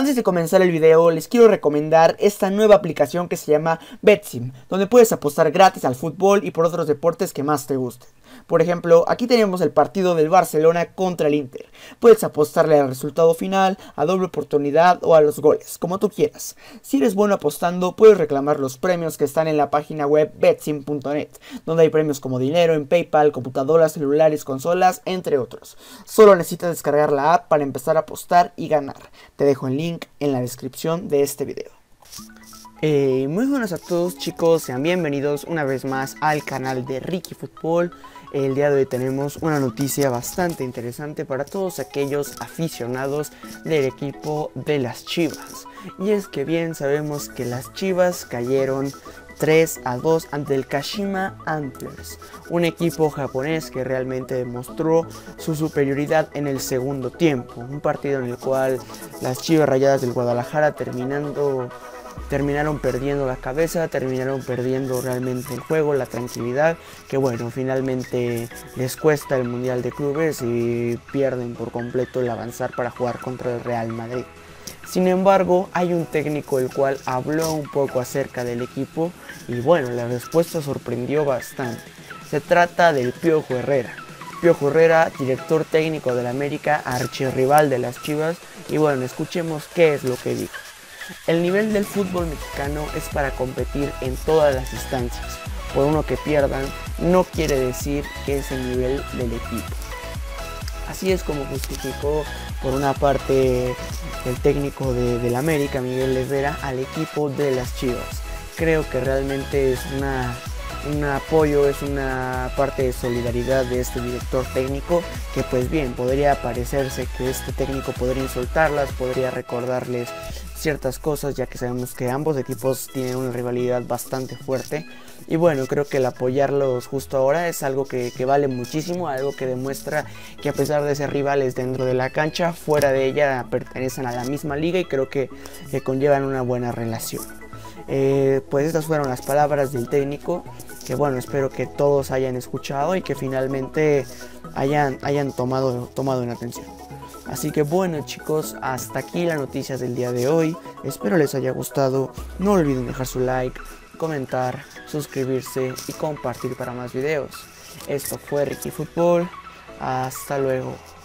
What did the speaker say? Antes de comenzar el video les quiero recomendar esta nueva aplicación que se llama BetSim, donde puedes apostar gratis al fútbol y por otros deportes que más te gusten. Por ejemplo, aquí tenemos el partido del Barcelona contra el Inter. Puedes apostarle al resultado final, a doble oportunidad o a los goles, como tú quieras. Si eres bueno apostando, puedes reclamar los premios que están en la página web betsim.net, donde hay premios como dinero en PayPal, computadoras, celulares, consolas, entre otros. Solo necesitas descargar la app para empezar a apostar y ganar. Te dejo el link en la descripción de este video. Muy buenas a todos chicos, sean bienvenidos una vez más al canal de Ricky Fútbol. El día de hoy tenemos una noticia bastante interesante para todos aquellos aficionados del equipo de las Chivas. Y es que bien sabemos que las Chivas cayeron 3-2 ante el Kashima Antlers, un equipo japonés que realmente demostró su superioridad en el segundo tiempo. Un partido en el cual las Chivas Rayadas del Guadalajara terminaron perdiendo la cabeza, terminaron perdiendo realmente el juego, la tranquilidad, que bueno, finalmente les cuesta el Mundial de Clubes y pierden por completo el avanzar para jugar contra el Real Madrid. Sin embargo, hay un técnico el cual habló un poco acerca del equipo y bueno, la respuesta sorprendió bastante. Se trata del Piojo Herrera. Piojo Herrera, director técnico del América, archirrival de las Chivas, y bueno, escuchemos qué es lo que dijo. El nivel del fútbol mexicano es para competir en todas las instancias. Por uno que pierdan, no quiere decir que es el nivel del equipo. Así es como justificó por una parte el técnico del América, Miguel Herrera, al equipo de las Chivas. Creo que realmente es un apoyo, es una parte de solidaridad de este director técnico que pues bien, podría parecerse que este técnico podría insultarlas, podría recordarles ciertas cosas, ya que sabemos que ambos equipos tienen una rivalidad bastante fuerte y bueno, creo que el apoyarlos justo ahora es algo que vale muchísimo, algo que demuestra que a pesar de ser rivales dentro de la cancha, fuera de ella pertenecen a la misma liga y creo que conllevan una buena relación. Pues estas fueron las palabras del técnico, que bueno, espero que todos hayan escuchado y que finalmente hayan tomado en atención. Así que bueno chicos, hasta aquí las noticias del día de hoy, espero les haya gustado, no olviden dejar su like, comentar, suscribirse y compartir para más videos. Esto fue Ricky Fútbol, hasta luego.